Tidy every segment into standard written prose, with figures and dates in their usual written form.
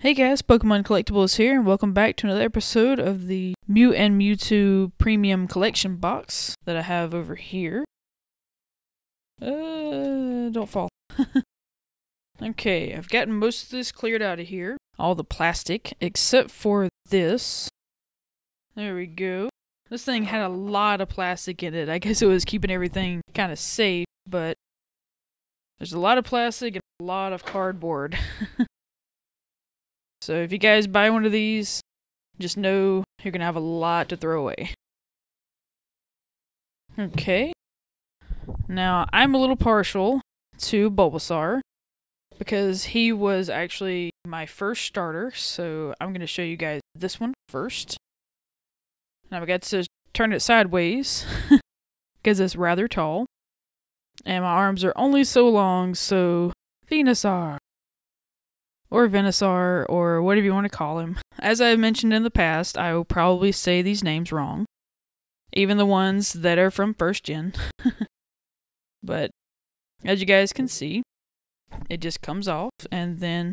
Hey guys, Pokemon Collectibles here, and welcome back to another episode of the Mew and Mewtwo Premium Collection Box that I have over here. Don't fall. Okay, I've gotten most of this cleared out of here. All the plastic, except for this. There we go. This thing had a lot of plastic in it. I guess it was keeping everything kind of safe, but there's a lot of plastic and a lot of cardboard. So if you guys buy one of these, just know you're going to have a lot to throw away. Okay. Now, I'm a little partial to Bulbasaur because he was actually my first starter, so I'm going to show you guys this one first. Now, I've got to turn it sideways because it's rather tall, and my arms are only so long, so Venusaur. Or Venusaur, or whatever you want to call him. As I've mentioned in the past, I will probably say these names wrong. Even the ones that are from first gen. But, as you guys can see, it just comes off, and then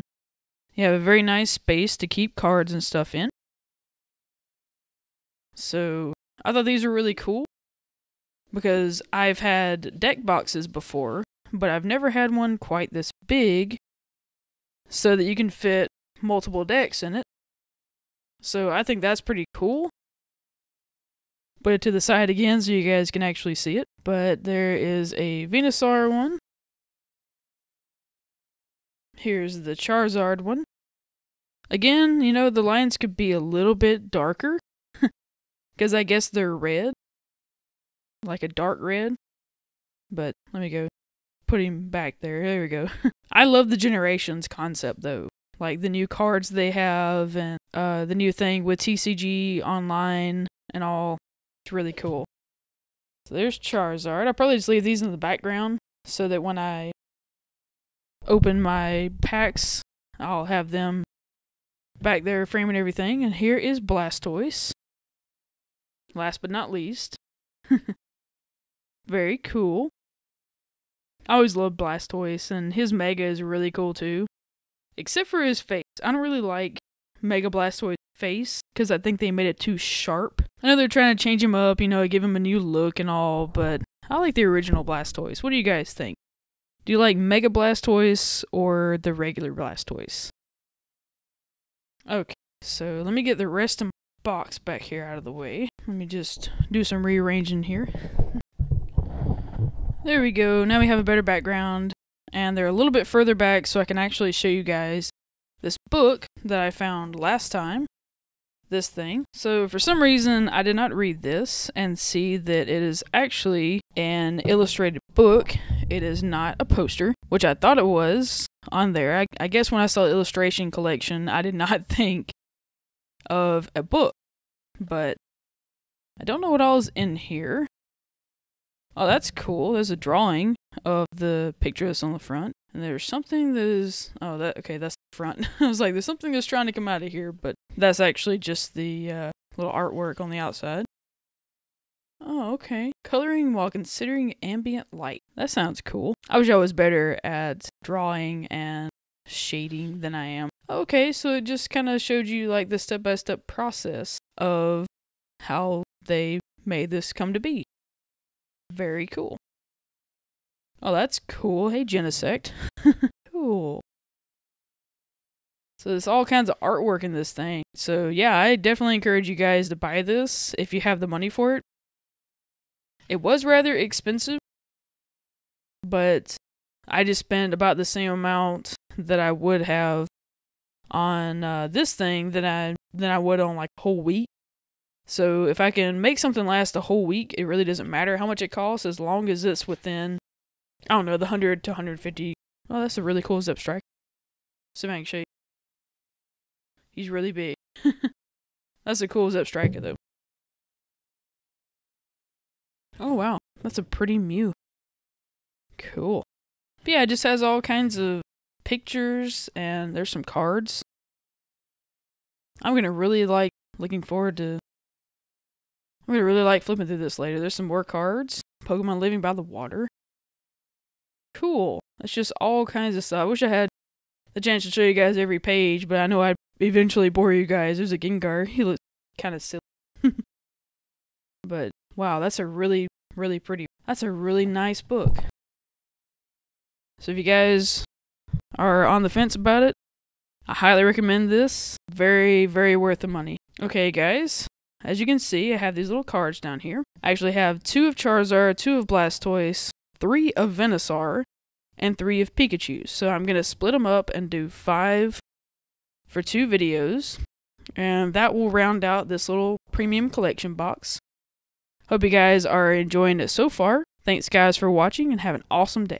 you have a very nice space to keep cards and stuff in. So, I thought these were really cool, because I've had deck boxes before, but I've never had one quite this big, so that you can fit multiple decks in it. So I think that's pretty cool. Put it to the side again so you guys can actually see it. But there is a Venusaur one. Here's the Charizard one. Again, you know, the lines could be a little bit darker. Because I guess they're red. Like a dark red. But let me go. Put him back there. There we go. I love the Generations concept, though. Like, the new cards they have, and the new thing with TCG online and all. It's really cool. So there's Charizard. I'll probably just leave these in the background so that when I open my packs, I'll have them back there framing everything. And here is Blastoise. Last but not least. Very cool. I always loved Blastoise, and his Mega is really cool too. Except for his face. I don't really like Mega Blastoise's face, because I think they made it too sharp. I know they're trying to change him up, you know, give him a new look and all, but I like the original Blastoise. What do you guys think? Do you like Mega Blastoise or the regular Blastoise? Okay, so let me get the rest of my box back here out of the way. Let me just do some rearranging here. There we go, now we have a better background, and they're a little bit further back so I can actually show you guys this book that I found last time, this thing. So for some reason I did not read this and see that it is actually an illustrated book. It is not a poster, which I thought it was on there. I guess when I saw illustration collection, I did not think of a book, but I don't know what all is in here. Oh, that's cool. There's a drawing of the picture that's on the front. And there's something that is... Oh, that okay, that's the front. I was like, there's something that's trying to come out of here, but that's actually just the little artwork on the outside. Oh, okay. Coloring while considering ambient light. That sounds cool. I wish I was better at drawing and shading than I am. Okay, so it just kind of showed you like the step-by-step process of how they made this come to be. Very cool. Oh, that's cool. Hey, Genesect. Cool. So there's all kinds of artwork in this thing. So yeah, I definitely encourage you guys to buy this if you have the money for it. It was rather expensive, but I just spent about the same amount that I would have on this thing than I would on like a whole week. So if I can make something last a whole week, it really doesn't matter how much it costs as long as it's within, I don't know, the 100 to 150. Oh, that's a really cool Zepstriker. Savannah Shade. He's really big. That's a cool Zepstriker, though. Oh, wow. That's a pretty Mew. Cool. But yeah, it just has all kinds of pictures, and there's some cards. I'm going to really like looking forward to... I'm going to really like flipping through this later. There's some more cards. Pokemon living by the water. Cool. That's just all kinds of stuff. I wish I had the chance to show you guys every page, but I know I'd eventually bore you guys. There's a Gengar. He looks kind of silly. But wow, that's a really, really pretty. That's a really nice book. So if you guys are on the fence about it, I highly recommend this. Very, very worth the money. Okay, guys. As you can see, I have these little cards down here. I actually have 2 of Charizard, 2 of Blastoise, 3 of Venusaur, and 3 of Pikachu. So I'm going to split them up and do 5 for 2 videos. And that will round out this little premium collection box. Hope you guys are enjoying it so far. Thanks, guys, for watching, and have an awesome day.